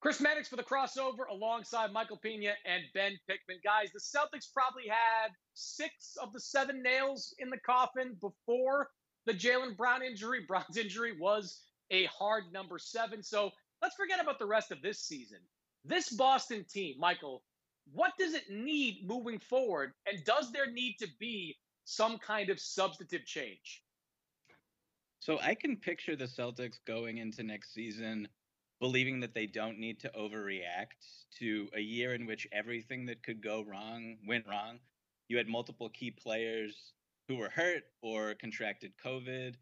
Chris Mannix for the crossover alongside Michael Pina and Ben Pickman. Guys, the Celtics probably had 6 of the 7 nails in the coffin before the Jaylen Brown injury. Brown's injury was a hard number 7. So let's forget about the rest of this season. This Boston team, Michael, what does it need moving forward? And does there need to be some kind of substantive change? So I can picture the Celtics going into next season believing that they don't need to overreact to a year in which everything that could go wrong went wrong. You had multiple key players who were hurt or contracted COVID,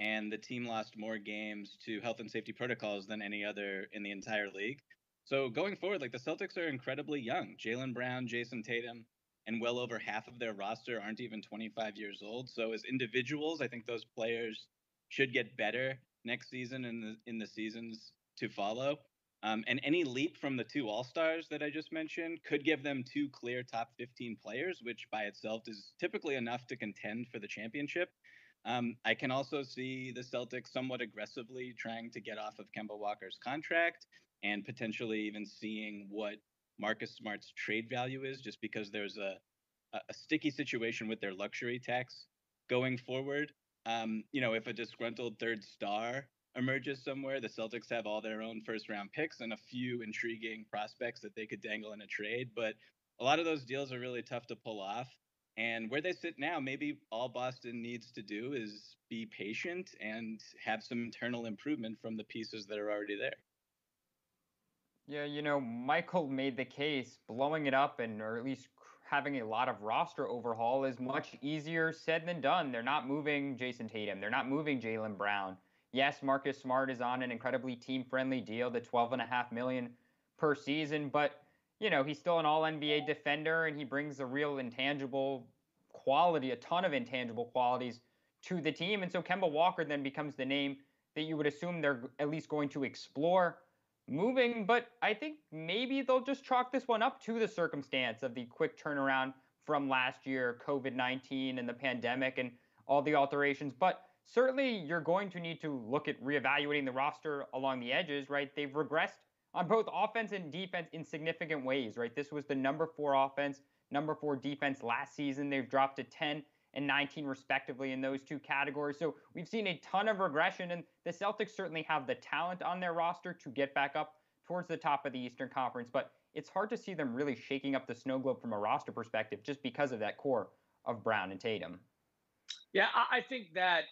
and the team lost more games to health and safety protocols than any other in the entire league. So going forward, like, the Celtics are incredibly young. Jaylen Brown, Jayson Tatum, and well over half of their roster aren't even 25 years old. So as individuals, I think those players should get better next season and in the seasons to follow. And any leap from the 2 All-Stars that I just mentioned could give them 2 clear top 15 players, which by itself is typically enough to contend for the championship. I can also see the Celtics somewhat aggressively trying to get off of Kemba Walker's contract and potentially even seeing what Marcus Smart's trade value is, just because there's a sticky situation with their luxury tax going forward. You know, if a disgruntled third star emerges somewhere, the Celtics have all their own first-round picks and a few intriguing prospects that they could dangle in a trade. But a lot of those deals are really tough to pull off. And where they sit now, maybe all Boston needs to do is be patient and have some internal improvement from the pieces that are already there. Yeah, you know, Michael made the case blowing it up and or at least having a lot of roster overhaul is much easier said than done. They're not moving Jayson Tatum. They're not moving Jaylen Brown. Yes, Marcus Smart is on an incredibly team-friendly deal, the $12.5 million per season, but you know, he's still an all-NBA defender, and he brings a real intangible quality, a ton of intangible qualities to the team. And so Kemba Walker then becomes the name that you would assume they're at least going to explore moving. But I think maybe they'll just chalk this one up to the circumstance of the quick turnaround from last year, COVID-19 and the pandemic and all the alterations. But certainly you're going to need to look at reevaluating the roster along the edges, right? They've regressed on both offense and defense in significant ways, right? This was the number 4 offense, number 4 defense last season. They've dropped to 10 and 19 respectively in those 2 categories. So we've seen a ton of regression, and the Celtics certainly have the talent on their roster to get back up towards the top of the Eastern Conference, but it's hard to see them really shaking up the snow globe from a roster perspective just because of that core of Brown and Tatum. Yeah, I think that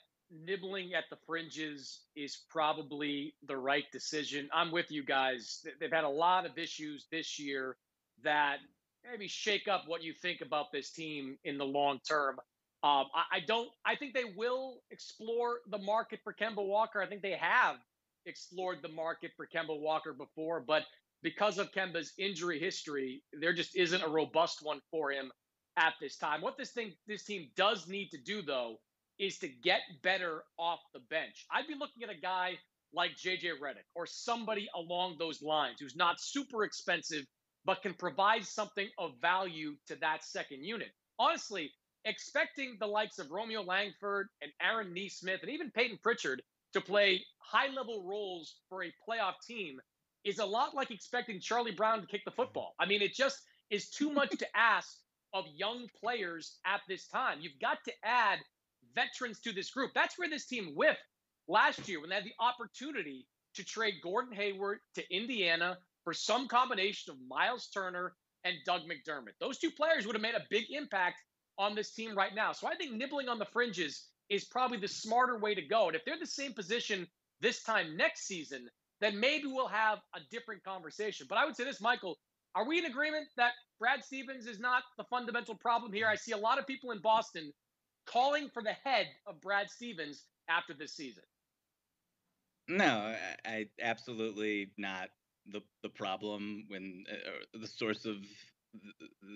nibbling at the fringes is probably the right decision. I'm with you guys. They've had a lot of issues this year that maybe shake up what you think about this team in the long term. I think they will explore the market for Kemba Walker. I think they have explored the market for Kemba Walker before, but because of Kemba's injury history, there just isn't a robust one for him at this time. What this team does need to do, though, is to get better off the bench. I'd be looking at a guy like JJ Reddick or somebody along those lines who's not super expensive but can provide something of value to that second unit. Honestly, expecting the likes of Romeo Langford and Aaron Neesmith and even Peyton Pritchard to play high-level roles for a playoff team is a lot like expecting Charlie Brown to kick the football. I mean, it just is too much to ask of young players at this time. You've got to add veterans to this group. That's where this team whiffed last year when they had the opportunity to trade Gordon Hayward to Indiana for some combination of Miles Turner and Doug McDermott. Those 2 players would have made a big impact on this team right now. So I think nibbling on the fringes is probably the smarter way to go. And if they're the same position this time next season, then maybe we'll have a different conversation. But I would say this, Michael, are we in agreement that Brad Stevens is not the fundamental problem here? I see a lot of people in Boston calling for the head of Brad Stevens after this season. No, I absolutely not the problem when the source of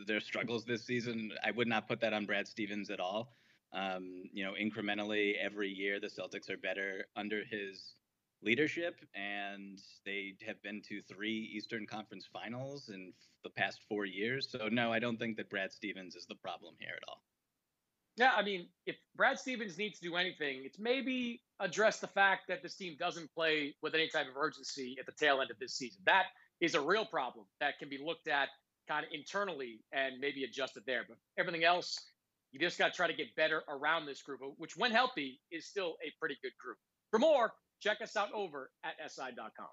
their struggles this season. I would not put that on Brad Stevens at all. You know, incrementally every year the Celtics are better under his leadership, and they have been to 3 Eastern Conference Finals in the past 4 years. So no, I don't think that Brad Stevens is the problem here at all. Yeah, I mean, if Brad Stevens needs to do anything, it's maybe address the fact that this team doesn't play with any type of urgency at the tail end of this season. That is a real problem that can be looked at kind of internally and maybe adjusted there. But everything else, you just got to try to get better around this group, which when healthy is still a pretty good group. For more, check us out over at SI.com.